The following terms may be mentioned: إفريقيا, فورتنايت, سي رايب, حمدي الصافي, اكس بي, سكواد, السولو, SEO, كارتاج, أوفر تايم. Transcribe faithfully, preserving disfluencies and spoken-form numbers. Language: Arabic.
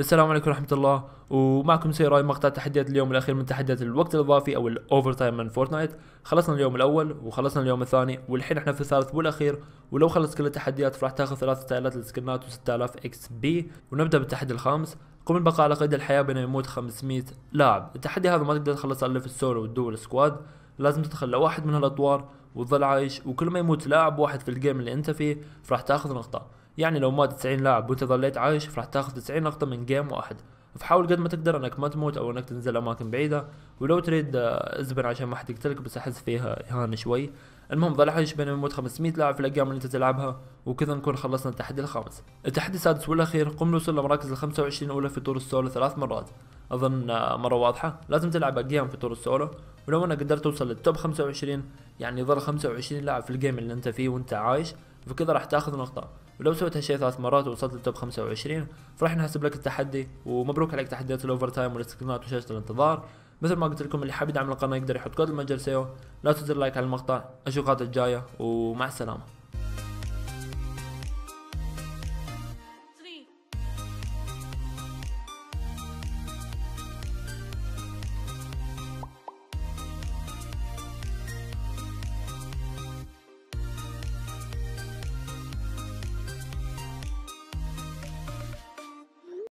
السلام عليكم ورحمه الله، ومعكم سي رايب. مقطع تحديات اليوم الاخير من تحديات الوقت الاضافي او الاوفر تايم من فورتنايت. خلصنا اليوم الاول وخلصنا اليوم الثاني والحين احنا في الثالث والاخير. ولو خلصت كل التحديات راح تاخذ ثلاثة آلاف للسكنات و6000 اكس بي. ونبدا بالتحدي الخامس، قم بالبقاء على قيد الحياه بين يموت خمسمئة لاعب. التحدي هذا ما تقدر تخلص الا في السولو والدول سكواد، لازم تتخلى واحد من هالاطوار وتظل عايش، وكل ما يموت لاعب واحد في الجيم اللي انت فيه فراح تاخذ نقطه. يعني لو مات تسعين لاعب وانت ظليت عايش فراح تاخذ تسعين نقطة من جيم واحد. فحاول قد ما تقدر انك ما تموت او انك تنزل اماكن بعيدة، ولو تريد ازبن عشان ما حد يقتلك، بس احس فيها اهانة شوي. المهم ظل عايش بين يموت خمسمئة لاعب في الاقام اللي انت تلعبها، وكذا نكون خلصنا التحدي الخامس. التحدي السادس والاخير، قم لوصول لمراكز ال خمسة وعشرين اولى في طور السولو ثلاث مرات. اظن مرة واضحة، لازم تلعب اقام في طور السولو، ولو انك قدرت توصل للتوب خمسة وعشرين يعني ظل خمسة وعشرين لاعب في الجيم اللي انت فيه وانت عايش، فكذا راح تاخذ نقطة. ولو سويت هالشيء ثلاث مرات ووصلت للتوب خمسة وعشرين فراح نحسب لك التحدي. ومبروك عليك تحديات الاوفر تايم والسكنات وشاشة الانتظار. مثل ما قلت لكم، اللي حاب يدعم القناة يقدر يحط كود المتجر سيو. لا تنسوا اللايك على المقطع. اشوفكم القناة الجاية ومع السلامة.